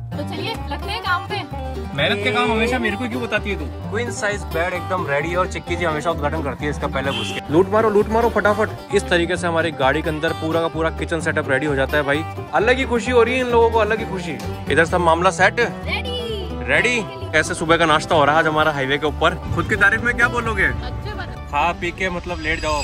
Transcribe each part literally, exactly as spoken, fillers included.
तो चलिए लगते हैं काम पे। मेहनत के काम हमेशा मेरे को क्यों बताती है तू? क्वीन साइज बेड एकदम रेडी और चिक्की जी हमेशा उद्घाटन करती है इसका पहले घुस के। लूट मारो लूट मारो फटाफट। इस तरीके से हमारी गाड़ी के अंदर पूरा का पूरा किचन सेटअप रेडी हो जाता है भाई। अलग ही खुशी हो रही है इन लोगों को, अलग ही खुशी। इधर सब मामला सेट रेडी। कैसे सुबह का नाश्ता हो रहा है आज हमारा हाईवे के ऊपर। खुद की तारीफ में क्या बोलोगे? खा पी के मतलब लेट जाओ।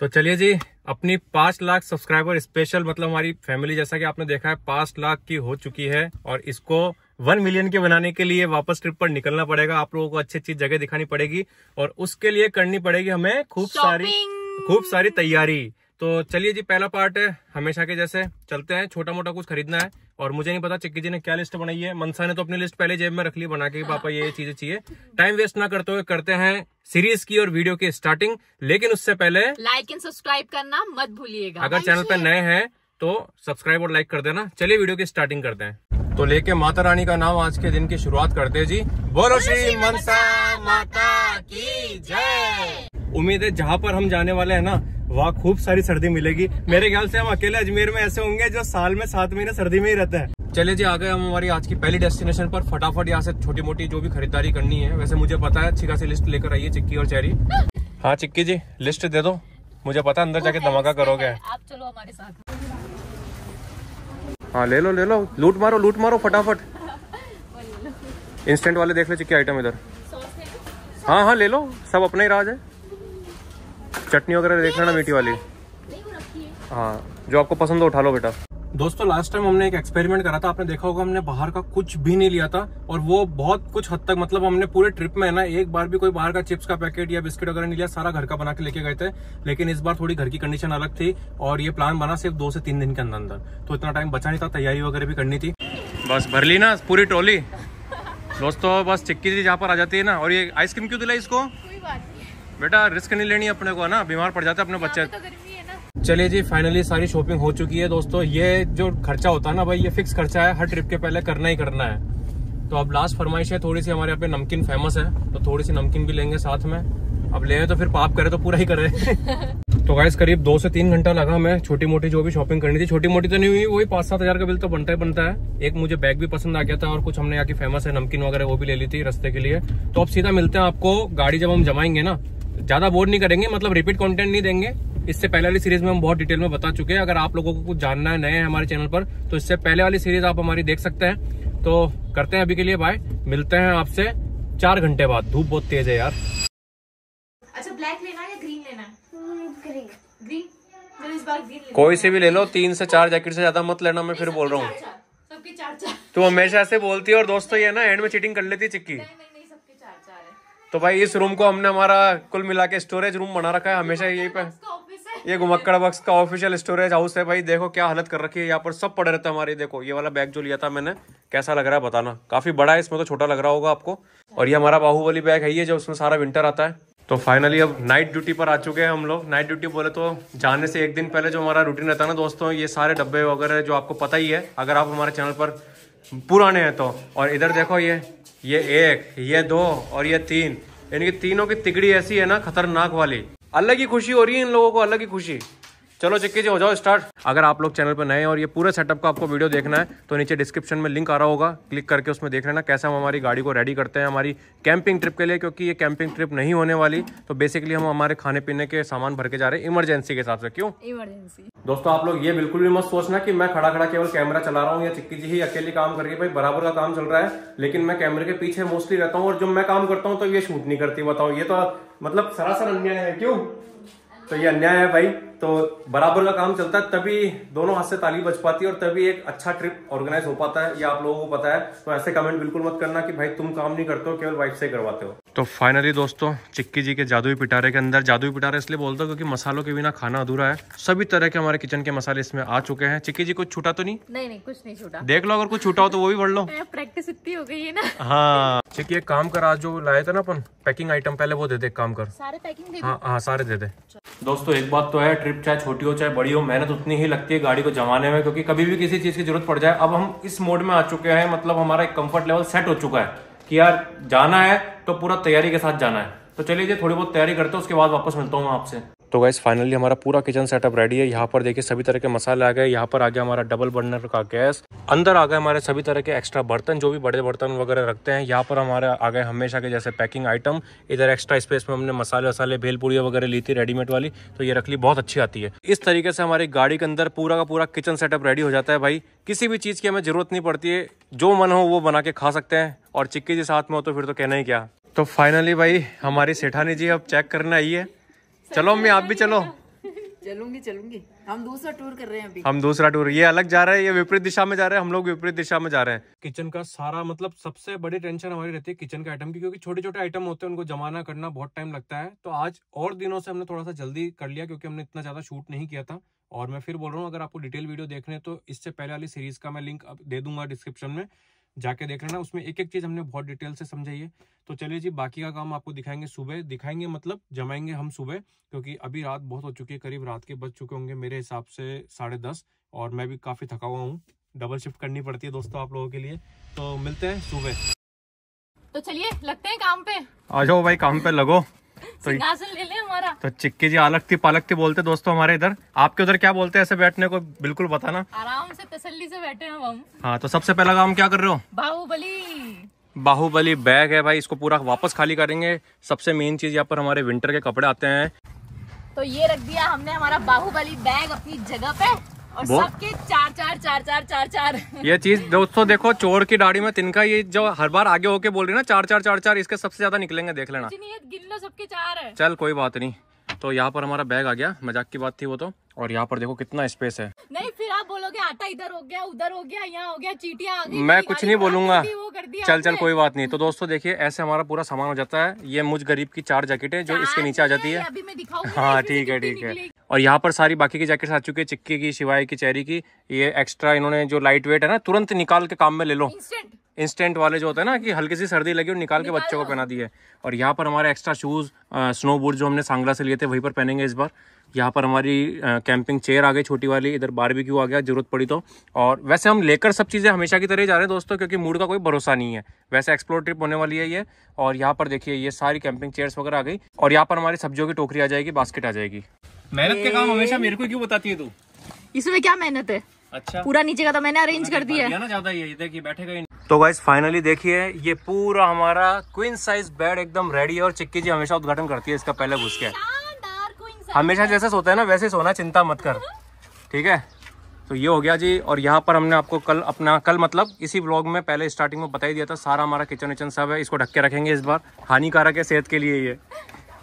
तो चलिए जी, अपनी पाँच लाख सब्सक्राइबर स्पेशल मतलब हमारी फैमिली जैसा कि आपने देखा है पाँच लाख की हो चुकी है और इसको वन मिलियन के बनाने के लिए वापस ट्रिप पर निकलना पड़ेगा। आप लोगों को अच्छी अच्छी जगह दिखानी पड़ेगी और उसके लिए करनी पड़ेगी हमें खूब सारी खूब सारी तैयारी। तो चलिए जी, पहला पार्ट है हमेशा के जैसे चलते हैं। छोटा मोटा कुछ खरीदना है और मुझे नहीं पता चिक्की जी ने क्या लिस्ट बनाई है। मनसा ने तो अपनी लिस्ट पहले जेब में रख ली बना के, पापा ये चीजें चाहिए। टाइम वेस्ट ना करते हुए करते हैं सीरीज की और वीडियो की स्टार्टिंग, लेकिन उससे पहले लाइक एंड सब्सक्राइब करना मत भूलिएगा। अगर चैनल पर नए हैं तो सब्सक्राइब और लाइक कर देना। चलिए वीडियो की स्टार्टिंग करते हैं। तो लेके माता रानी का नाम आज के दिन की शुरुआत करते हैं जी। बोलो श्री मनसा माता की जय। उम्मीद है जहाँ पर हम जाने वाले है ना वहाँ खूब सारी सर्दी मिलेगी। मेरे ख्याल से हम अकेले अजमेर में ऐसे होंगे जो साल में सात महीने सर्दी में ही रहते हैं। चले जी, आ गए हम हमारी आज की पहली डेस्टिनेशन पर। फटाफट यहाँ से छोटी मोटी जो भी खरीदारी करनी है, वैसे मुझे पता है अच्छी खासी लिस्ट लेकर आई है चिक्की और चेरी। हाँ चिक्की जी लिस्ट दे दो, मुझे पता अंदर जाके धमाका करोगे। आप चलो हमारे साथ। हाँ ले लो ले लो, लूट मारो लूट मारो फटाफट। इंस्टेंट वाले देख लो चिक्की आइटम इधर। हाँ हाँ ले लो, सब अपना ही राज है। चटनी वगैरह देख लेना मीठी वाली। हाँ जो आपको पसंद हो उठा लो बेटा। दोस्तों लास्ट टाइम हमने एक एक्सपेरिमेंट करा था, आपने देखा होगा हमने बाहर का कुछ भी नहीं लिया था और वो बहुत कुछ हद तक मतलब हमने पूरे ट्रिप में ना एक बार भी कोई बाहर का चिप्स का पैकेट या बिस्किट वगैरह नहीं लिया, सारा घर का बना के लेके गए थे। लेकिन इस बार थोड़ी घर की कंडीशन अलग थी और ये प्लान बना सिर्फ दो से तीन दिन के अंदर अंदर, तो इतना टाइम बचा नहीं था, तैयारी वगैरह भी करनी थी। बस भर ली ना पूरी ट्रॉली। दोस्तों बस चिक्की जी जहाँ पर आ जाती है ना, और ये आइसक्रीम क्यों दिलाई इसको? बेटा रिस्क नहीं लेनी अपने को, है ना, बीमार पड़ जाते अपने बच्चे। तो चलिए जी, फाइनली सारी शॉपिंग हो चुकी है। दोस्तों ये जो खर्चा होता है ना भाई, ये फिक्स खर्चा है, हर ट्रिप के पहले करना ही करना है। तो अब लास्ट फरमाइश है, थोड़ी सी हमारे यहाँ पे नमकीन फेमस है तो थोड़ी सी नमकीन भी लेंगे साथ में। अब ले तो फिर पाप करे तो पूरा ही करे। तो गाइस करीब दो से तीन घंटा लगा हमें छोटी मोटी जो भी शॉपिंग करनी थी। छोटी मोटी तो नहीं हुई, वही पाँच सात हजार का बिल तो बनता ही बनता है। एक मुझे बैग भी पसंद आ गया था और कुछ हमने यहाँ की फेमस है नमकीन वगैरह वो भी ले ली थी रास्ते के लिए। तो अब सीधा मिलते हैं आपको गाड़ी जब हम जमाएंगे ना। ज्यादा बोर नहीं करेंगे, मतलब रिपीट कंटेंट नहीं देंगे। इससे पहले वाली सीरीज में हम बहुत डिटेल में बता चुके हैं। अगर आप लोगों को कुछ जानना है, नए हैं हमारे चैनल पर, तो इससे पहले वाली सीरीज आप हमारी देख सकते हैं। तो करते हैं अभी के लिए बाय, मिलते हैं आपसे चार घंटे बाद। धूप बहुत तेज है यार। अच्छा ब्लैक लेना है या ग्रीन लेना है? ग्रीन ग्रीन इस बार ग्रीन। कोई से भी ले लो, तीन से चार जैकेट से ज्यादा मत लेना, मैं फिर बोल रहा हूँ। तू हमेशा ऐसे बोलती है और दोस्तों ये ना एंड में चीटिंग कर लेती है चिक्की। तो भाई इस रूम को हमने हमारा कुल मिला के स्टोरेज रूम बना रखा है हमेशा यही पे। ये घुमक्कड़ बॉक्स का ऑफिशियल स्टोरेज हाउस है भाई। देखो क्या हालत कर रखी है यहाँ पर, सब पड़े रहता है हमारे। देखो ये वाला बैग जो लिया था मैंने, कैसा लग रहा है बताना। काफी बड़ा है, इसमें तो छोटा लग रहा होगा आपको। और ये हमारा बाहुबली बैग है ये, जो उसमें सारा विंटर आता है। तो फाइनली अब नाइट ड्यूटी पर आ चुके हैं हम लोग। नाइट ड्यूटी बोले तो जाने से एक दिन पहले जो हमारा रूटीन रहता है ना दोस्तों, ये सारे डब्बे वगैरह जो आपको पता ही है अगर आप हमारे चैनल पर पुराने हैं तो। और इधर देखो ये ये एक, ये दो और ये तीन, इनकी तीनों की तिगड़ी ऐसी है ना खतरनाक वाली। अलग ही खुशी हो रही है इन लोगों को, अलग ही खुशी। चलो चिक्की जी हो जाओ स्टार्ट। अगर आप लोग चैनल पर नए हैं और ये पूरे सेटअप का आपको वीडियो देखना है तो नीचे डिस्क्रिप्शन में लिंक आ रहा होगा, क्लिक करके उसमें देख लेना कैसे हम हमारी गाड़ी को रेडी करते हैं हमारी कैंपिंग ट्रिप के लिए। क्योंकि ये कैंपिंग ट्रिप नहीं होने वाली, तो बेसिकली हम हमारे खाने पीने के सामान भर के जा रहे हैं इमरजेंसी के हिसाब से। क्यों इमरजेंसी? दोस्तों आप लोग ये बिल्कुल भी मत सोचना कि मैं खड़ा खड़ा केवल कैमरा चला रहा हूँ या चिक्की जी ही अकेले काम कर रही है। भाई बराबर का काम चल रहा है, लेकिन मैं कैमरे के पीछे मोस्टली रहता हूँ और जब मैं काम करता हूँ तो ये शूट नहीं करती। बताओ ये तो मतलब सरासर अन्याय है। क्यों? तो ये अन्याय है भाई। तो बराबर का काम चलता है, तभी दोनों हाथ से ताली बज पाती है और तभी एक अच्छा ट्रिप ऑर्गेनाइज हो पाता है। ये आप लोगों को पता है, तो ऐसे कमेंट बिल्कुल मत करना कि भाई तुम काम नहीं करते हो केवल वाइफ से करवाते हो। तो फाइनली दोस्तों चिक्की जी के जादुई पिटारे के अंदर, जादुई पिटारे इसलिए बोलते हो क्योंकि मसालों के बिना खाना अधूरा है, सभी तरह के हमारे किचन के मसाले इसमें आ चुके हैं। चिक्की जी कुछ छूटा तो नहीं? नहीं नहीं कुछ नहीं छूटा। देख लो अगर कुछ छूटा हो तो वो भी भर लो, प्रैक्टिस इतनी हो गई है ना। हाँ चिक्की एक काम कर, आज जो लाए थे ना अपन पैकिंग आइटम पहले वो दे दे, काम कर सारे पैकिंग। हाँ हाँ सारे दे दे। दोस्तों एक बात तो है, ट्रिप चाहे छोटी हो चाहे बड़ी हो मेहनत उतनी ही लगती है गाड़ी को जमाने में, क्योंकि कभी भी किसी चीज की जरूरत पड़ जाए। अब हम इस मोड में आ चुके हैं, मतलब हमारा एक कंफर्ट लेवल सेट हो चुका है कि यार जाना है तो पूरा तैयारी के साथ जाना है। तो चलिए थोड़ी बहुत तैयारी करते हैं, उसके बाद वापस मिलता हूँ आपसे। तो गाइस फाइनली हमारा पूरा किचन सेटअप रेडी है। यहाँ पर देखिए सभी तरह के मसाले आ गए, यहाँ पर आ गया हमारा डबल बर्नर का गैस, अंदर आ गए हमारे सभी तरह के एक्स्ट्रा बर्तन जो भी बड़े बर्तन वगैरह रखते हैं, यहाँ पर हमारे आ गए हमेशा के जैसे पैकिंग आइटम। इधर एक्स्ट्रा स्पेस में हमने मसाले वसाले भेल पूड़ियाँ वगैरह ली थी रेडीमेड वाली, तो ये रख ली, बहुत अच्छी आती है। इस तरीके से हमारी गाड़ी के अंदर पूरा का पूरा किचन सेटअप रेडी हो जाता है। भाई किसी भी चीज़ की हमें ज़रूरत नहीं पड़ती है, जो मन हो वो बना के खा सकते हैं, और चिक्की जी साथ में हो तो फिर तो कहना ही क्या। तो फाइनली भाई हमारी सेठानी जी अब चेक करने आई है। चलो मम्मी आप भी चलो। चलूंगी चलूंगी, हम दूसरा टूर कर रहे हैं अभी। हम दूसरा टूर, ये अलग जा रहा है, ये विपरीत दिशा में जा रहे हैं, हम लोग विपरीत दिशा में जा रहे हैं। किचन का सारा मतलब सबसे बड़ी टेंशन हमारी रहती है किचन के आइटम की, क्योंकि छोटे छोटे आइटम होते हैं उनको जमाना करना बहुत टाइम लगता है। तो आज और दिनों से हमने थोड़ा सा जल्दी कर लिया क्योंकि हमने इतना ज्यादा शूट नहीं किया था। और मैं फिर बोल रहा हूँ अगर आपको डिटेल वीडियो देखने हैं तो इससे पहले वाली सीरीज का मैं लिंक दे दूंगा डिस्क्रिप्शन में, जाके देख लेना, उसमें एक एक चीज हमने बहुत डिटेल से समझाई है। तो चलिए जी बाकी का काम आपको दिखाएंगे सुबह, दिखाएंगे मतलब जमाएंगे हम सुबह, क्योंकि अभी रात बहुत हो चुकी है, करीब रात के बज चुके होंगे मेरे हिसाब से साढ़े दस, और मैं भी काफी थका हुआ हूँ, डबल शिफ्ट करनी पड़ती है दोस्तों आप लोगों के लिए। तो मिलते हैं सुबह, तो चलिए लगते हैं काम पे। आ जाओ भाई काम पे लगो। तो सिंहासन ले ले हमारा। तो चिक्की जी आलकती पालकती बोलते दोस्तों हमारे इधर, आपके उधर क्या बोलते हैं ऐसे बैठने को? बिल्कुल बताना, आराम से तसल्ली से बैठे हैं हम। हाँ तो सबसे पहला काम क्या कर रहे हो? बाहुबली बाहुबली बैग है भाई, इसको पूरा वापस खाली करेंगे। सबसे मेन चीज यहाँ पर हमारे विंटर के कपड़े आते हैं, तो ये रख दिया हमने हमारा बाहुबली बैग अपनी जगह पे, और सबके चार चार चार चार चार चार। ये चीज दोस्तों देखो चोर की दाढ़ी में तिनका, ये जो हर बार आगे होके बोल रही ना चार चार चार चार, इसके सबसे ज्यादा निकलेंगे देख लेना। गिन लो सबके चार है। चल कोई बात नहीं। तो यहाँ पर हमारा बैग आ गया, मजाक की बात थी वो तो। और यहाँ पर देखो कितना स्पेस है। नहीं फिर आप बोलोगे आटा इधर हो गया, उधर हो गया, यहाँ हो गया, चीटियाँ आ गई। मैं कुछ नहीं बोलूंगा, चल चल कोई बात नहीं। तो दोस्तों देखिए ऐसे हमारा पूरा सामान हो जाता है। ये मुझ गरीब की चार जैकेटें जो इसके नीचे आ जाती है। हाँ ठीक है ठीक है। और यहाँ पर सारी बाकी की जैकेट आ चुकी है, चिक्की की, शिवाय की, चेरी की। ये एक्स्ट्रा इन्होंने जो लाइट वेट है ना, तुरंत निकाल के काम में ले लो, इंस्टेंट वाले जो होते हैं ना कि हल्की सी सर्दी लगी और निकाल के बच्चों को पहना दिए। और यहाँ पर हमारे एक्स्ट्रा शूज स्नो बूट जो हमने सांगला से लिए थे वहीं पर पहनेंगे इस बार। यहाँ पर हमारी आ, कैंपिंग चेयर आ गई छोटी वाली, इधर बारबेक्यू आ गया जरूरत पड़ी तो। और वैसे हम लेकर सब चीज़ें हमेशा की तरह जा रहे हैं दोस्तों, क्योंकि मूड का कोई भरोसा नहीं है, वैसे एक्सप्लोर ट्रिप होने वाली है ये। और यहाँ पर देखिए ये सारी कैंपिंग चेयर्स वगैरह आ गई, और यहाँ पर हमारी सब्जियों की टोकरी आ जाएगी, बास्केट आ जाएगी। मेहनत के काम हमेशा मेरे को क्यों बताती है तू? इसमें क्या मेहनत है, अच्छा पूरा नीचे का तो मैंने अरेंज कर दिया है ना, ज्यादा ये देखिए बैठेगा। तो गाइस फाइनली देखिए ये पूरा हमारा क्वीन साइज बेड एकदम रेडी है, और चिक्की जी हमेशा उद्घाटन करती है इसका पहले घुस के। हमेशा जैसे सोता है ना वैसे सोना, चिंता मत कर, ठीक है। तो ये हो गया जी। और यहाँ पर हमने आपको कल अपना कल मतलब इसी ब्लॉग में पहले स्टार्टिंग में बता ही दिया था, सारा हमारा किचन विचन सब है, इसको ढक के रखेंगे इस बार, हानिकारक है सेहत के लिए ये।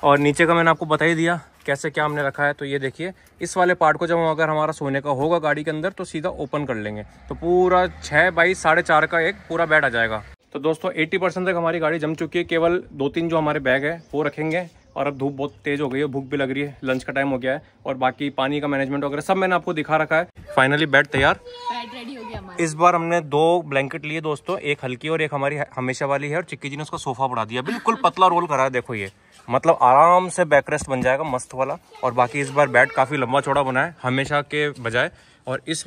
और नीचे का मैंने आपको बता ही दिया कैसे क्या हमने रखा है। तो ये देखिए इस वाले पार्ट को जब हम अगर हमारा सोने का होगा गाड़ी के अंदर तो सीधा ओपन कर लेंगे, तो पूरा छः बाई साढ़े चार का एक पूरा बेड आ जाएगा। तो दोस्तों अस्सी परसेंट तक हमारी गाड़ी जम चुकी है, केवल दो तीन जो हमारे बैग है वो रखेंगे। और अब धूप बहुत तेज़ हो गई है, भूख भी लग रही है, लंच का टाइम हो गया है, और बाकी पानी का मैनेजमेंट वगैरह सब मैंने आपको दिखा रखा है। फाइनली बेड तैयार, बेड रेडी हो गया हमारा। इस बार हमने दो ब्लैंकेट लिए दोस्तों, एक हल्की और एक हमारी हमेशा वाली है, और चिक्की जी ने उसका सोफा बढ़ा दिया, बिल्कुल पतला रोल करा है। देखो ये मतलब आराम से बैकरेस्ट बन जाएगा मस्त वाला। और बाकी इस बार बेड काफ़ी लंबा चौड़ा बना है हमेशा के बजाय, और इस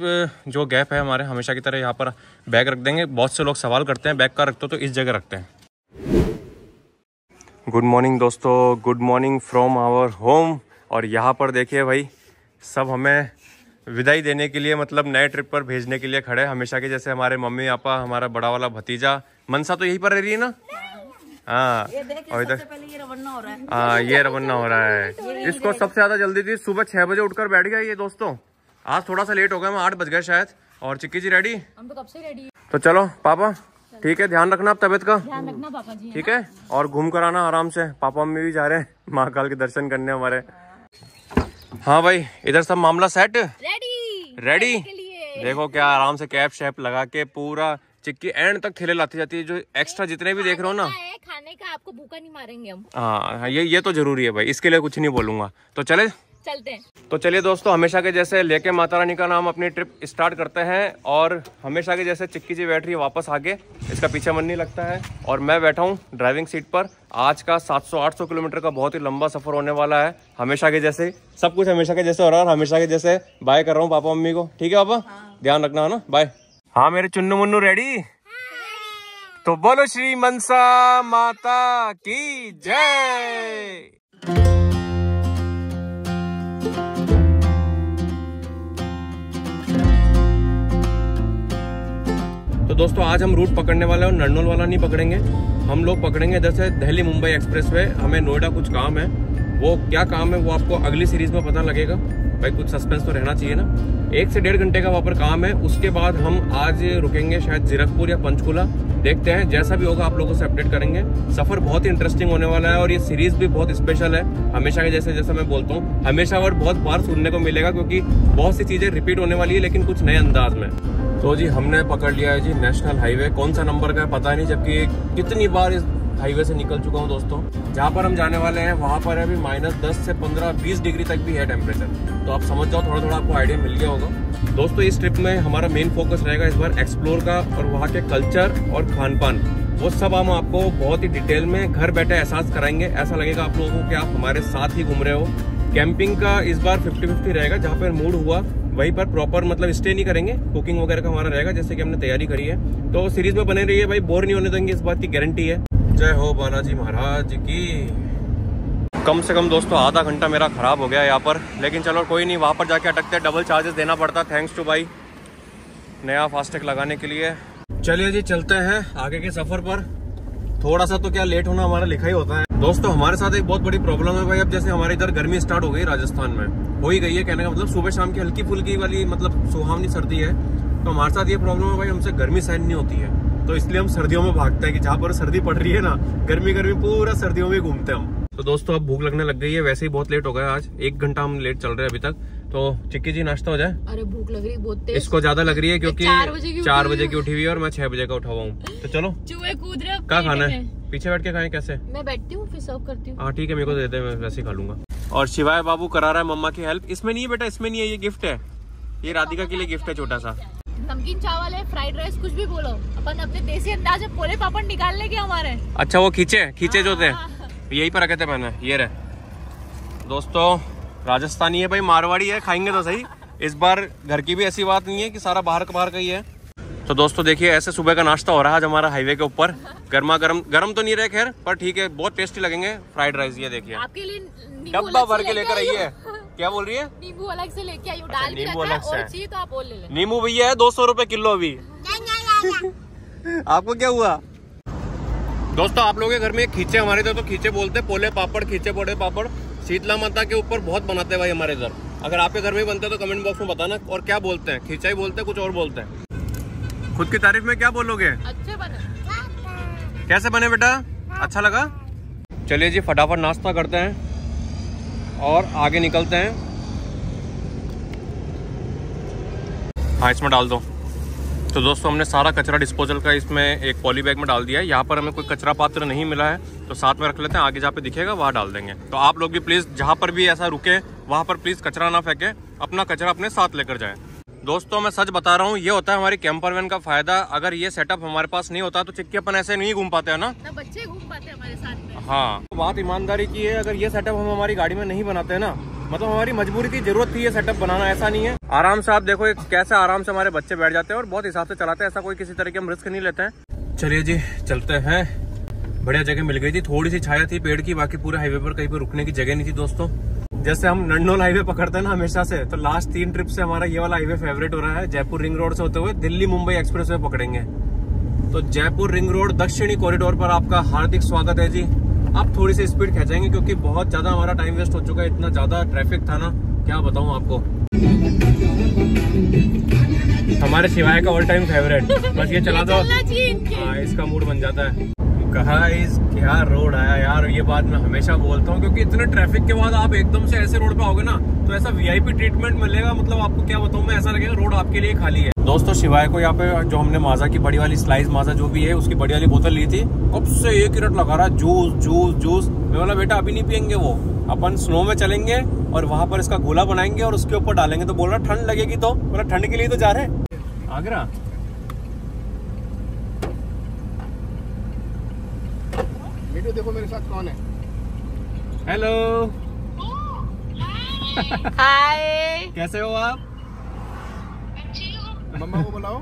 जो गैप है हमारे हमेशा की तरह यहाँ पर बैग रख देंगे। बहुत से लोग सवाल करते हैं बैग का रखते हो तो इस जगह रखते हैं। गुड मॉर्निंग दोस्तों, good morning from our home. और यहाँ पर देखिए भाई सब हमें विदाई देने के लिए मतलब नए ट्रिप पर भेजने के लिए खड़े हैं हमेशा के जैसे। हमारे मम्मी पापा, हमारा बड़ा वाला भतीजा मनसा तो यहीं पर रह रही है ना। हाँ और इधर हाँ ये रवन्ना हो रहा है, इसको सबसे ज़्यादा जल्दी थी, सुबह छः बजे उठकर बैठ गया ये दोस्तों। आज थोड़ा सा लेट हो गया, मैं आठ बज गया शायद। और चिक्की जी रेडी, हम तो कब से रेडी। तो चलो पापा ठीक है, ध्यान रखना आप तबियत का, ध्यान रखना पापा जी ठीक है, और घूम कर आना आराम से। पापा मम्मी भी जा रहे हैं महाकाल के दर्शन करने हमारे। हाँ भाई इधर सब मामला सेट, रेडी रेडी देखो क्या आराम से कैप शैप लगा के पूरा चिक्की एंड तक ठेले लाती जाती है। जो एक्स्ट्रा जितने भी देख रहे हो ना खाने का, आपको भूखा नहीं मारेंगे हम। हाँ ये ये तो जरूरी है भाई, इसके लिए कुछ नहीं बोलूंगा। तो चले चलते हैं। तो चलिए दोस्तों हमेशा के जैसे लेके माता रानी का नाम अपनी ट्रिप स्टार्ट करते हैं। और हमेशा के जैसे चिक्की जी बैठ रही है वापस आगे, इसका पीछे मन नहीं लगता है, और मैं बैठा हूँ ड्राइविंग सीट पर। आज का सात सौ आठ सौ किलोमीटर का बहुत ही लंबा सफर होने वाला है हमेशा के जैसे। सब कुछ हमेशा के जैसे हो रहा है, हमेशा के जैसे बाय कर रहा हूँ पापा मम्मी को, ठीक है पापा। हाँ। ध्यान रखना है ना, बाय। हाँ मेरे चुन्नू मुन्नू रेडी, तो बोलो श्री मनसा माता की जय। दोस्तों आज हम रूट पकड़ने वाले हैं और नरनोल वाला नहीं पकड़ेंगे, हम लोग पकड़ेंगे इधर से दिल्ली मुंबई एक्सप्रेसवे। हमें नोएडा कुछ काम है, वो क्या काम है वो आपको अगली सीरीज में पता लगेगा। भाई कुछ सस्पेंस तो रहना चाहिए ना। एक से डेढ़ घंटे का वहाँ पर काम है, उसके बाद हम आज रुकेंगे शायद जीरकपुर या पंचकूला, देखते हैं। जैसा भी होगा आप लोगों से अपडेट करेंगे। सफ़र बहुत ही इंटरेस्टिंग होने वाला है और ये सीरीज़ भी बहुत स्पेशल है हमेशा के जैसे, जैसा मैं बोलता हूँ हमेशा, और बहुत बार सुनने को मिलेगा क्योंकि बहुत सी चीज़ें रिपीट होने वाली है लेकिन कुछ नए अंदाज में। तो जी हमने पकड़ लिया है जी नेशनल हाईवे, कौन सा नंबर का है पता नहीं, जबकि कितनी बार इस हाईवे से निकल चुका हूँ दोस्तों। जहाँ पर हम जाने वाले हैं वहाँ पर अभी माइनस दस से पंद्रह बीस डिग्री तक भी है टेम्परेचर, तो आप समझ जाओ, थोड़ा थोड़ा आपको आइडिया मिल गया होगा। दोस्तों इस ट्रिप में हमारा मेन फोकस रहेगा इस बार एक्सप्लोर का, और वहाँ के कल्चर और खान पान वो सब हम आपको बहुत ही डिटेल में घर बैठे एहसास कराएंगे। ऐसा लगेगा आप लोगों को कि आप हमारे साथ ही घूम रहे हो। कैंपिंग का इस बार फिफ्टी फिफ्टी रहेगा, जहाँ पर मूड हुआ वहीं पर प्रॉपर मतलब स्टे नहीं करेंगे, कुकिंग वगैरह का हमारा रहेगा जैसे कि हमने तैयारी करी है। तो सीरीज में बने रहिए भाई, बोर नहीं होने देंगे, इस बात की गारंटी है। जय हो बालाजी महाराज की। कम से कम दोस्तों आधा घंटा मेरा ख़राब हो गया यहाँ पर, लेकिन चलो कोई नहीं, वहाँ पर जाके अटकते डबल चार्जेस देना पड़ता। थैंक्स टू भाई नया फास्टैग लगाने के लिए। चलिए जी चलते हैं आगे के सफ़र पर। थोड़ा सा तो क्या लेट होना हमारा लिखा ही होता है दोस्तों। हमारे साथ एक बहुत बड़ी प्रॉब्लम है भाई, अब जैसे हमारे इधर गर्मी स्टार्ट हो गई राजस्थान में, हो ही गई है कहने का मतलब, सुबह शाम की हल्की फुल्की वाली मतलब सुहावनी सर्दी है। तो हमारे साथ ये प्रॉब्लम है भाई, हमसे गर्मी सहन नहीं होती है, तो इसलिए हम सर्दियों में भागते हैं कि जहाँ पर सर्दी पड़ रही है ना, गर्मी गर्मी पूरा सर्दियों में घूमते हैं हम। तो दोस्तों अब भूख लगने लग गई है, वैसे ही बहुत लेट हो गया आज, एक घंटा हम लेट चल रहे हैं अभी तक। तो चिक्की जी नाश्ता हो जाए। अरे भूख लग रही है बहुत तेज, इसको ज्यादा लग रही है क्योंकि चार बजे की उठी हुई है और मैं छह बजे का उठा हुआ हूँ। तो चलो कूद रहे, क्या खाना है पीछे बैठ के खाएं, कैसे मैं बैठती हूँ फिर सर्व करती हूँ। हाँ ठीक है, मेरे को दे दे, मैं वैसे ही खा लूंगा। और शिवाय बाबू करा रहा है मम्मा की हेल्प। इसमें नहीं है बेटा, इसमें नहीं है, ये गिफ्ट है, ये राधिका के लिए गिफ्ट है, छोटा सा नमकीन चावल है, फ्राइड राइस, कुछ भी बोलो, अपन अपने देसी अंदाज में पोले पापड़ निकाल लेंगे हमारे। अच्छा वो खींचे खींचे जो थे यही पर रखे थे मैंने, ये रहे। दोस्तों राजस्थानी है भाई, मारवाड़ी है, खाएंगे तो सही। इस बार घर की भी ऐसी बात नहीं है कि सारा बाहर का बाहर का ही है। तो दोस्तों देखिए ऐसे सुबह का नाश्ता हो रहा है आज हमारा हाईवे के ऊपर। गर्मा गर्म, गर्म तो नहीं रहे खैर, पर ठीक है, बहुत टेस्टी लगेंगे फ्राइड राइस। ये देखिए आपके लिए डब्बा भर के लेकर आई है। क्या बोल रही है? नींबू अलग से लेके आई हूं, डाल भी रखा है और चाहिए तो आप बोल ले। नींबू भैया है दो सौ रुपए किलो अभी। आपको क्या हुआ? दोस्तों आप लोगों के घर में खींचे, हमारे इधर तो खींचे बोलते, पोले पापड़, खींचे पोले पापड़ शीतला माता के ऊपर बहुत बनाते हैं भाई हमारे इधर। अगर आपके घर में बनते हैं तो कमेंट बॉक्स में बताना। और क्या बोलते हैं, खींचा ही बोलते हैं, कुछ और बोलते हैं। खुद की तारीफ में क्या बोलोगे? अच्छे बने। कैसे बने बेटा? अच्छा लगा। चलिए जी फटाफट नाश्ता करते हैं और आगे निकलते हैं। हाँ इसमें डाल दो। तो दोस्तों हमने सारा कचरा डिस्पोजल का इसमें एक पॉली बैग में डाल दिया है। यहाँ पर हमें कोई कचरा पात्र नहीं मिला है तो साथ में रख लेते हैं, आगे जहाँ पे दिखेगा वहाँ डाल देंगे। तो आप लोग भी प्लीज़ जहाँ पर भी ऐसा रुके वहाँ पर प्लीज़ कचरा ना फेंकें, अपना कचरा अपने साथ लेकर जाएँ। दोस्तों मैं सच बता रहा हूँ, ये होता है हमारी कैंपर वैन का फायदा। अगर ये सेटअप हमारे पास नहीं होता तो चिक्की अपन ऐसे नहीं घूम पाते हैं ना, ना बच्चे घूम पाते हमारे साथ में। हाँ बात ईमानदारी की है, अगर ये सेटअप हम हमारी गाड़ी में नहीं बनाते हैं ना, मतलब हमारी मजबूरी थी, जरूरत थी ये सेटअप बनाना, ऐसा नहीं है। आराम से आप देखो कैसे आराम से हमारे बच्चे बैठ जाते हैं और बहुत हिसाब से चलाते हैं, ऐसा कोई किसी तरह के हम रिस्क नहीं लेते हैं। चलिए जी चलते हैं। बढ़िया जगह मिल गई थी, थोड़ी सी छाया थी पेड़ की, बाकी पूरे हाईवे पर कहीं पर रुकने की जगह नहीं थी दोस्तों। जैसे हम नरनोल हाईवे पकड़ते हैं ना हमेशा से, तो लास्ट तीन ट्रिप से हमारा ये वाला हाईवे फेवरेट हो रहा है। जयपुर रिंग रोड से होते हुए दिल्ली मुंबई एक्सप्रेसवे पकड़ेंगे। तो जयपुर रिंग रोड दक्षिणी कॉरिडोर पर आपका हार्दिक स्वागत है जी। आप थोड़ी सी स्पीड खींचेंगे क्योंकि बहुत ज्यादा हमारा टाइम वेस्ट हो चुका है, इतना ज्यादा ट्रैफिक था ना क्या बताऊं आपको। हमारे शिवाय का ऑल टाइम फेवरेट, बस ये चला दो, इसका मूड बन जाता है। गाइस क्या रोड आया यार, ये बात मैं हमेशा बोलता हूँ क्योंकि इतने ट्रैफिक के बाद आप एकदम से ऐसे रोड पे आओगे ना तो ऐसा वीआईपी ट्रीटमेंट मिलेगा, मतलब आपको क्या बताऊँ मैं, ऐसा लगेगा रोड आपके लिए खाली है। दोस्तों शिवाय को यहाँ पे जो हमने माजा की बड़ी वाली स्लाइस माजा जो भी है उसकी बड़ी वाली बोतल ली थी, कब से एक ही रट लगा रहा जूस जूस जूस। मैं बोला बेटा अभी नहीं पियेंगे वो, अपन स्नो में चलेंगे और वहाँ पर इसका गोला बनाएंगे और उसके ऊपर डालेंगे। तो बोल रहा ठंड लगेगी, तो बोला ठंड के लिए तो जा रहे आगरा। वीडियो देखो मेरे साथ कौन है। हेलो हाय कैसे हो आप? अच्छी हो। मम्मा को बुलाओ।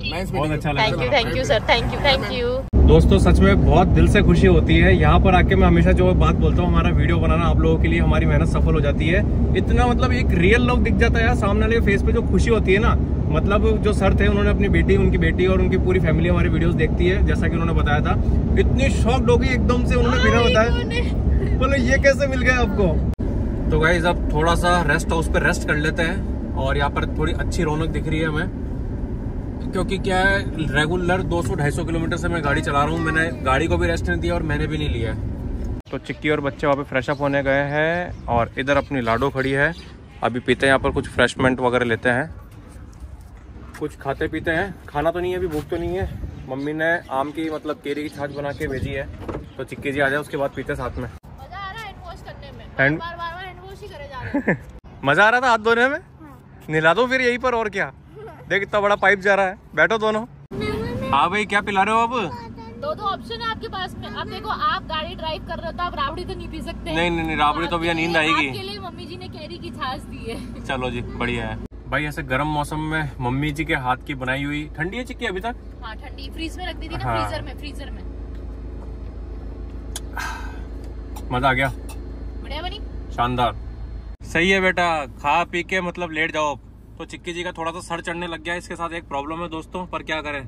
बहुत अच्छा लगा। Thank you thank you sir thank you thank you दोस्तों, सच में बहुत दिल से खुशी होती है यहाँ पर आके। मैं हमेशा जो बात बोलता हूँ, हमारा वीडियो बनाना आप लोगों के लिए हमारी मेहनत सफल हो जाती है। इतना मतलब एक रियल लुक दिख जाता है यार सामने वाले फेस पे, जो खुशी होती है ना। मतलब जो सर थे उन्होंने अपनी बेटी उनकी बेटी और उनकी पूरी फैमिली हमारे वीडियोस देखती है, जैसा कि उन्होंने बताया था। इतनी शॉक्ड हो गई एकदम से उन्होंने बिना बताया, बोले ये कैसे मिल गया आपको। तो गाइज अब थोड़ा सा रेस्ट हाउस पे रेस्ट कर लेते हैं, और यहाँ पर थोड़ी अच्छी रौनक दिख रही है हमें, क्योंकि क्या है रेगुलर दो सौ ढाई सौ किलोमीटर से मैं गाड़ी चला रहा हूँ। मैंने गाड़ी को भी रेस्ट नहीं दिया और मैंने भी नहीं लिया। तो चिक्की और बच्चे वहाँ पे फ्रेश अप होने गए हैं, और इधर अपनी लाडो खड़ी है, अभी पीते हैं यहाँ पर कुछ फ्रेशमेंट वगैरह लेते हैं, कुछ खाते पीते हैं। खाना तो नहीं है अभी, भूख तो नहीं है। मम्मी ने आम की मतलब केरी की छाछ बना के भेजी है, तो चिक्की जी आ जाए उसके बाद पीते साथ में। मजा आ रहा है हैंड वॉश करने में, हैंड बार बार हैंड वॉश ही करे जा रहे हैं। मजा आ रहा था हाथ धोने में। हाँ। नहला दो फिर यहीं पर और क्या। देख कितना बड़ा पाइप जा रहा है। बैठो दोनों। हाँ भाई क्या पिला रहे हो आप? दो दो ऑप्शन है आपके पास में। आप देखो, आप गाड़ी ड्राइव कर रहे हो तो आप राबड़ी तो नहीं पी सकते। नहीं नहीं राबड़ी तो भैया नींद आएगी। आपके लिए मम्मी जी ने केरी की छाछ दी है। चलो जी बढ़िया है भाई। ऐसे गर्म मौसम में मम्मी जी के हाथ की बनाई हुई। ठंडी है चिक्की अभी तक? हाँ ठंडी, फ्रीज में रख दी थी ना। हाँ। फ्रीजर में फ्रीजर में। मजा आ गया। बढ़िया बनी, शानदार। सही है बेटा, खा पी के मतलब लेट जाओ। तो चिक्की जी का थोड़ा सा सर चढ़ने लग गया, इसके साथ एक प्रॉब्लम है दोस्तों, पर क्या करें,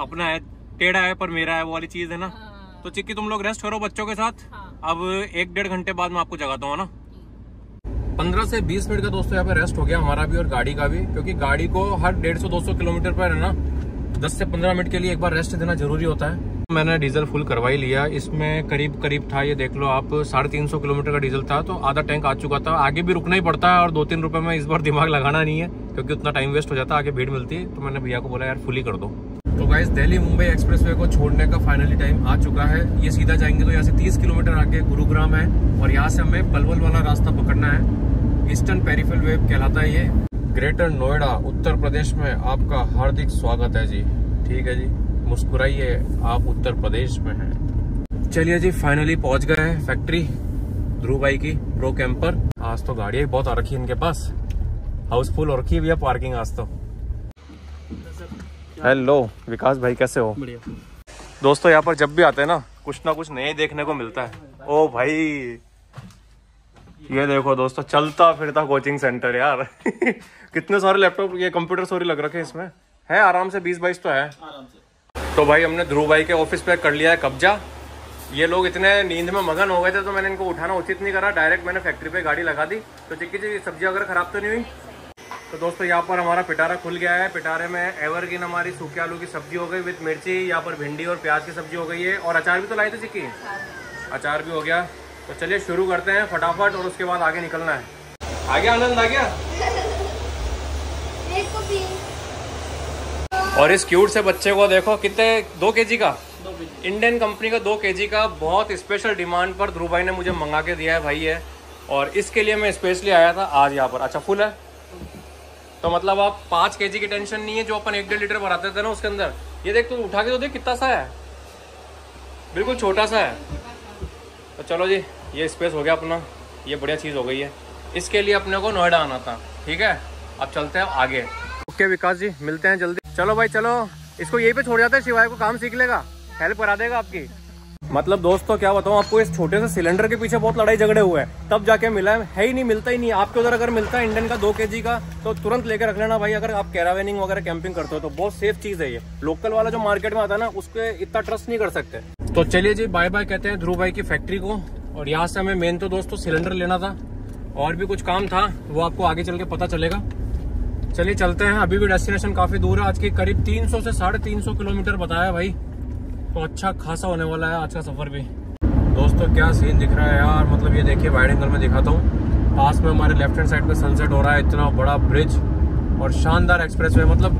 अपना है टेढ़ा है पर मेरा है, वो वाली चीज है ना। हाँ। तो चिक्की तुम लोग रेस्ट करो बच्चों के साथ। हाँ। अब एक डेढ़ घंटे बाद मैं आपको जगाता हूँ ना। पंद्रह से बीस मिनट का दोस्तों यहाँ पे रेस्ट हो गया हमारा भी और गाड़ी का भी, क्योंकि गाड़ी को हर डेढ़ सौ दो सौ किलोमीटर पर है ना दस से पंद्रह मिनट के लिए एक बार रेस्ट देना जरूरी होता है। मैंने डीजल फुल करवा ही लिया, इसमें करीब करीब था ये देख लो आप साढ़े तीन सौ किलोमीटर का डीजल था, तो आधा टैंक आ चुका था। आगे भी रुकना ही पड़ता है, और दो तीन रुपए में इस बार दिमाग लगाना नहीं है, क्योंकि उतना टाइम वेस्ट हो जाता है, आगे भीड़ मिलती है। तो मैंने भैया को बोला यार फुल ही कर दो। तो गाइस दिल्ली मुंबई एक्सप्रेसवे को छोड़ने का फाइनली टाइम आ चुका है। ये सीधा जाएंगे तो यहाँ से तीस किलोमीटर आगे गुरुग्राम है, और यहाँ से हमें पलवल वाला रास्ता पकड़ना है। ईस्टर्न पेरिफेरल वे कहलाता है ये। ग्रेटर नोएडा उत्तर प्रदेश में आपका हार्दिक स्वागत है जी। ठीक है जी, मुस्कुराइए, आप उत्तर प्रदेश में हैं। चलिए जी फाइनली पहुँच गए हैं फैक्ट्री ध्रुव भाई की प्रो कैम्पर। आज तो गाड़ियाँ बहुत आ रखी है इनके पास, हाउसफुल हो रखी है भैया पार्किंग आज तो। हेलो विकास भाई कैसे हो? दोस्तों यहाँ पर जब भी आते हैं ना कुछ ना कुछ नए देखने को मिलता है। ओ भाई ये देखो दोस्तों चलता फिरता कोचिंग सेंटर यार। कितने सारे लैपटॉप ये कंप्यूटर सॉरी लग रखे हैं इसमें, है आराम से बीस बाईस तो है आराम से। तो भाई हमने ध्रुव भाई के ऑफिस पे कर लिया है कब्जा। ये लोग इतने नींद में मगन हो गए थे तो मैंने इनको उठाना उचित नहीं करा, डायरेक्ट मैंने फैक्ट्री पे गाड़ी लगा दी। तो चिक्की जी सब्जी वगैरह खराब तो नहीं हुई? तो दोस्तों यहाँ पर हमारा पिटारा खुल गया है। पिटारे में एवरग्रीन हमारी सूखे आलू की सब्जी हो गई विद मिर्ची, यहाँ पर भिंडी और प्याज की सब्जी हो गई है, और अचार भी तो लाई थी चिक्की, अचार भी हो गया। तो चलिए शुरू करते हैं फटाफट, और उसके बाद आगे निकलना है। आ गया आनंद आ गया। और इस क्यूट से बच्चे को देखो, कितने दो केजी का इंडियन कंपनी का दो केजी का बहुत स्पेशल डिमांड पर ध्रुव भाई ने मुझे मंगा के दिया है भाई है, और इसके लिए मैं स्पेशली आया था आज यहाँ पर। अच्छा फुल है तो मतलब आप पाँच केजी की टेंशन नहीं है, जो अपन एक डेढ़ लीटर भराते थे ना उसके अंदर। ये देख तू उठा के तो देख कितना सा है, बिल्कुल छोटा सा है। तो चलो जी ये स्पेस हो गया अपना, ये बढ़िया चीज़ हो गई है। इसके लिए अपने को नोएडा आना था। ठीक है अब चलते हैं आगे। ओके विकास जी मिलते हैं जल्दी। चलो भाई चलो, इसको यहीं पे छोड़ जाते हैं, शिवाय को काम सीख लेगा, हेल्प करा देगा आपकी। मतलब दोस्तों क्या बताऊँ आपको, इस छोटे से सिलेंडर के पीछे बहुत लड़ाई झगड़े हुए हैं, तब जाके मिला है, है ही नहीं, मिलता ही नहीं। आपके उधर अगर मिलता है इंडियन का दो केजी का तो तुरंत लेकर रख लेना भाई, अगर आप कैरावेनिंग वगैरह कैंपिंग करते हो तो बहुत सेफ चीज़ है ये। लोकल वाला जो मार्केट में आता है ना उसके इतना ट्रस्ट नहीं कर सकते। तो चलिए जी बाय बाय कहते हैं ध्रुव भाई की फैक्ट्री को, और यहाँ से हमें मेन तो दोस्तों सिलेंडर लेना था, और भी कुछ काम था वो आपको आगे चल के पता चलेगा। चलिए चलते हैं, अभी भी डेस्टिनेशन काफ़ी दूर है, आज के करीब तीन सौ से साढ़े तीन सौ किलोमीटर बताया भाई, तो अच्छा खासा होने वाला है आज का सफर भी। दोस्तों क्या सीन दिख रहा है यार, मतलब ये देखिए वाइड एंगल में दिखाता हूँ, पास में हमारे लेफ्ट हैंड साइड पे सनसेट हो रहा है, इतना बड़ा ब्रिज और शानदार एक्सप्रेसवे। मतलब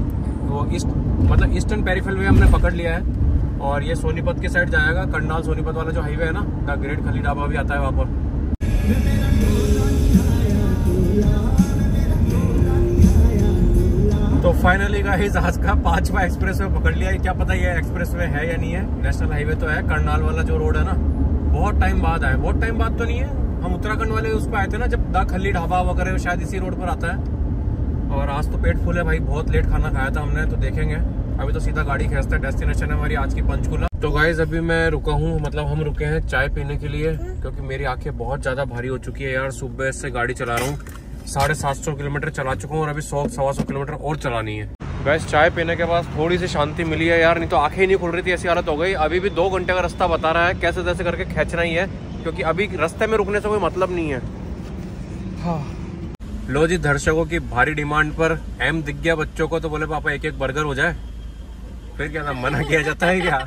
वो ईस्ट मतलब ईस्टर्न पेरिफेरल वे हमने पकड़ लिया है, और ये सोनीपत के साइड जाएगा, करनाल सोनीपत वाला जो हाईवे है ना, का ग्रेट खाली ढाबा भी आता है वहाँ पर। तो फाइनली गाइस आज का पांचवा एक्सप्रेसवे पकड़ लिया है। क्या पता ये एक्सप्रेसवे है या नहीं है, नेशनल हाईवे तो है। करनाल वाला जो रोड है ना बहुत टाइम बाद आया, बहुत टाइम बाद तो नहीं है, हम उत्तराखंड वाले उस पर आए थे ना जब द खली ढाबा वगैरह शायद इसी रोड पर आता है। और आज तो पेट फुल है भाई, बहुत लेट खाना खाया था हमने, तो देखेंगे अभी तो सीधा गाड़ी खींचते हैं। डेस्टिनेशन है हमारी आज की पंचकूला। तो गाइज अभी मैं रुका हूँ, मतलब हम रुके हैं चाय पीने के लिए, क्योंकि मेरी आंखें बहुत ज़्यादा भारी हो चुकी है यार। सुबह से गाड़ी चला रहा हूँ, साढ़े सात सौ किलोमीटर चला चुका हूँ और अभी सौ सवा सौ किलोमीटर और चलानी है। गैस चाय पीने के बाद थोड़ी सी शांति मिली है यार, नहीं तो आंखें ही नहीं खुल रही थी, ऐसी हालत हो गई। अभी भी दो घंटे का रास्ता बता रहा है, कैसे तैसे करके खींचना ही है, क्योंकि अभी रास्ते में रुकने से कोई मतलब नहीं है। हाँ। लो जी, दर्शकों की भारी डिमांड पर एम दिख गया बच्चों को, तो बोले पापा एक एक बर्गर हो जाए। फिर क्या था, मना किया जाता है क्या।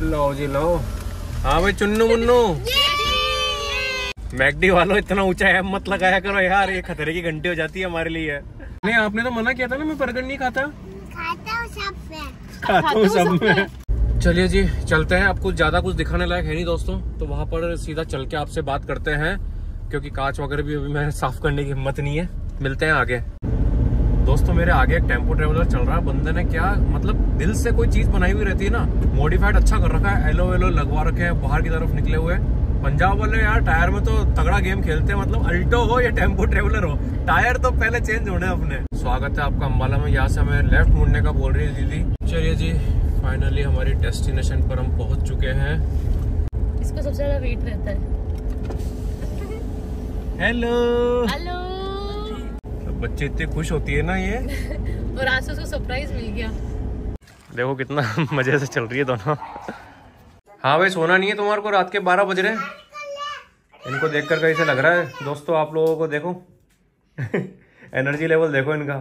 लो जी लो, हाँ भाई चुन्नू मुन्नू, मैकडी वालों इतना ऊंचा एम मत लगाया करो यार, ये खतरे की घंटी हो जाती है हमारे लिए। नहीं आपने तो मना किया था ना, मैं बर्गर नहीं खाता। खाता हूं सब में, खाता हूं सब में। चलिए जी चलते हैं, अब कुछ ज्यादा कुछ दिखाने लायक है नहीं दोस्तों, तो वहाँ पर सीधा चल के आपसे बात करते हैं, क्योंकि कांच वगैरह भी अभी मैं साफ करने की हिम्मत नहीं है। मिलते हैं आगे। दोस्तों मेरे आगे एक टेम्पो ट्रेवलर चल रहा है, बंदे ने क्या मतलब दिल से कोई चीज बनाई हुई रहती है ना, मॉडिफाइड अच्छा कर रखा है, एलो वेलो लगवा रखे हैं, बाहर की तरफ निकले हुए। पंजाब वाले यार टायर में तो तगड़ा गेम खेलते हैं, मतलब अल्टो हो या टेम्पो ट्रेवलर हो, टायर तो पहले चेंज होने अपने। स्वागत है आपका अम्बाला में, यहाँ से हमें लेफ्ट मुड़ने का बोल रही है दीदी। चलिए जी फाइनली हमारी डेस्टिनेशन पर हम पहुँच चुके हैं। इसको सबसे ज्यादा वेट रहता है। हेलो हेलो, बच्चे इतने खुश होती है ना ये। और आज उसको सरप्राइज मिल गया, देखो कितना मजे से चल रही है दोनों। हाँ भाई सोना नहीं है तुम्हारे को, रात के बारह बज रहे हैं। इनको देखकर कहीं से लग रहा है दोस्तों, आप लोगों को देखो एनर्जी लेवल देखो इनका।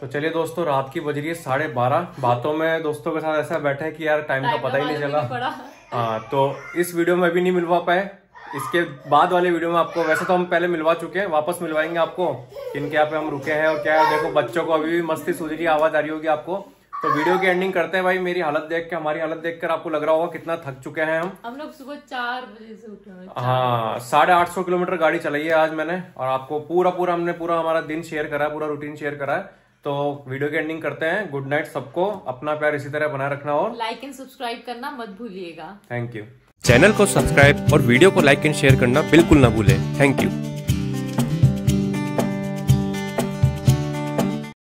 तो चलिए दोस्तों रात की बज रही है साढ़े बारह, बातों में दोस्तों के साथ ऐसा बैठे कि यार टाइम का पता ही नहीं चला। हाँ तो इस वीडियो में भी नहीं मिलवा पाए, इसके बाद वाले वीडियो में आपको, वैसे तो हम पहले मिलवा चुके हैं, वापस मिलवाएंगे आपको इनके यहाँ पे हम रुके हैं। और क्या है देखो, बच्चों को अभी भी मस्ती सूझी की आवाज आ रही होगी आपको। तो वीडियो की एंडिंग करते हैं भाई, मेरी हालत देख के, हमारी हालत देखकर आपको लग रहा होगा कितना थक चुके हैं हम। हम लोग सुबह चार बजे से उठे हैं। हाँ साढ़े आठ सौ किलोमीटर गाड़ी चलाई है आज मैंने, और आपको पूरा पूरा हमने पूरा हमारा दिन शेयर करा है, पूरा रूटीन शेयर करा है। तो वीडियो की एंडिंग करते हैं। गुड नाइट सबको, अपना प्यार इसी तरह बनाए रखना और लाइक एंड सब्सक्राइब करना मत भूलिएगा। Thank you. चैनल को सब्सक्राइब और वीडियो को लाइक एंड शेयर करना बिल्कुल ना भूलें। Thank you.